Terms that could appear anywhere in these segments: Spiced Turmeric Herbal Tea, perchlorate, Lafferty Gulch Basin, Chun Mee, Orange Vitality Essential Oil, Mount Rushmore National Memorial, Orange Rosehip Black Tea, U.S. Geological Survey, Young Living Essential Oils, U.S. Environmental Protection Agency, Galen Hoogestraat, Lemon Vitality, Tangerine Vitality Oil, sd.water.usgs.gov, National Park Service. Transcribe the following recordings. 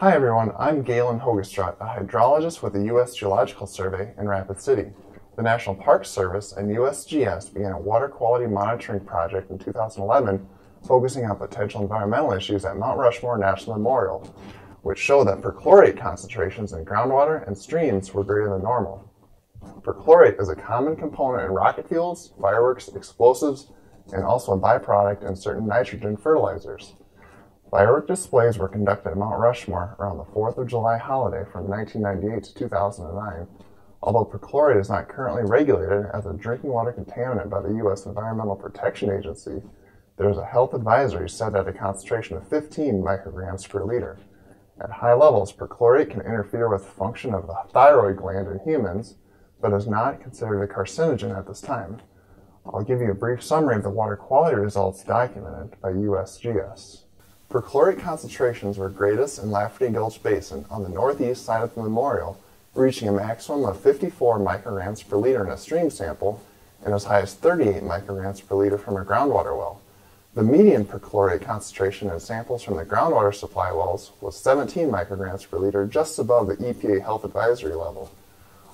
Hi everyone, I'm Galen Hoogestraat, a hydrologist with the U.S. Geological Survey in Rapid City. The National Park Service and USGS began a water quality monitoring project in 2011 focusing on potential environmental issues at Mount Rushmore National Memorial, which showed that perchlorate concentrations in groundwater and streams were greater than normal. Perchlorate is a common component in rocket fuels, fireworks, explosives, and also a byproduct in certain nitrogen fertilizers. Firework displays were conducted at Mount Rushmore around the 4th of July holiday from 1998 to 2009, although perchlorate is not currently regulated as a drinking water contaminant by the U.S. Environmental Protection Agency. There is a health advisory set at a concentration of 15 micrograms per liter. At high levels, perchlorate can interfere with the function of the thyroid gland in humans, but is not considered a carcinogen at this time. I'll give you a brief summary of the water quality results documented by USGS. Perchlorate concentrations were greatest in Lafferty Gulch Basin on the northeast side of the memorial, reaching a maximum of 54 micrograms per liter in a stream sample and as high as 38 micrograms per liter from a groundwater well. The median perchlorate concentration in samples from the groundwater supply wells was 17 micrograms per liter, just above the EPA health advisory level.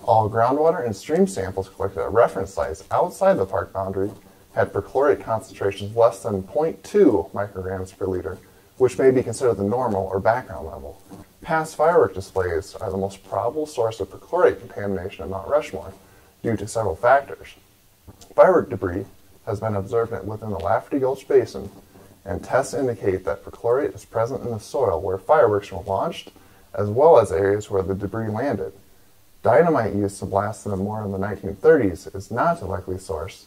All groundwater and stream samples collected at reference sites outside the park boundary had perchlorate concentrations less than 0.2 micrograms per liter, which may be considered the normal or background level. Past firework displays are the most probable source of perchlorate contamination at Mount Rushmore due to several factors. Firework debris has been observed within the Lafferty Gulch Basin, and tests indicate that perchlorate is present in the soil where fireworks were launched, as well as areas where the debris landed. Dynamite used to blast the memorial in the 1930s is not a likely source,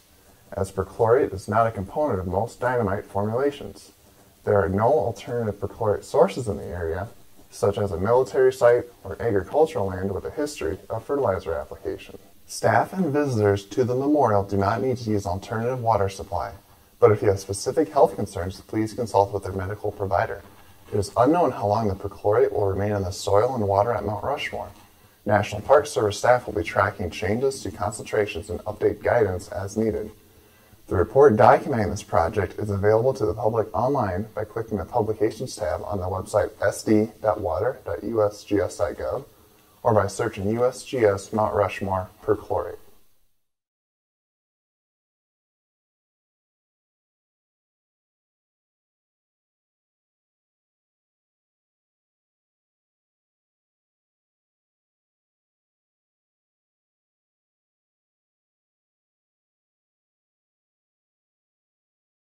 as perchlorate is not a component of most dynamite formulations. There are no alternative perchlorate sources in the area, such as a military site or agricultural land with a history of fertilizer application. Staff and visitors to the memorial do not need to use alternative water supply, but if you have specific health concerns, please consult with their medical provider. It is unknown how long the perchlorate will remain in the soil and water at Mount Rushmore. National Park Service staff will be tracking changes to concentrations and update guidance as needed. The report documenting this project is available to the public online by clicking the Publications tab on the website sd.water.usgs.gov or by searching USGS Mount Rushmore perchlorate.